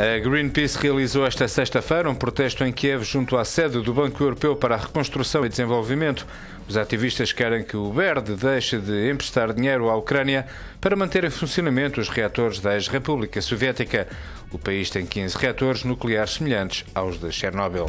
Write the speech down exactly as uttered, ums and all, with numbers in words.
A Greenpeace realizou esta sexta-feira um protesto em Kiev junto à sede do Banco Europeu para a Reconstrução e Desenvolvimento. Os ativistas querem que o B E R D deixe de emprestar dinheiro à Ucrânia para manter em funcionamento os reatores da ex-República Soviética. O país tem quinze reatores nucleares semelhantes aos de Chernobyl.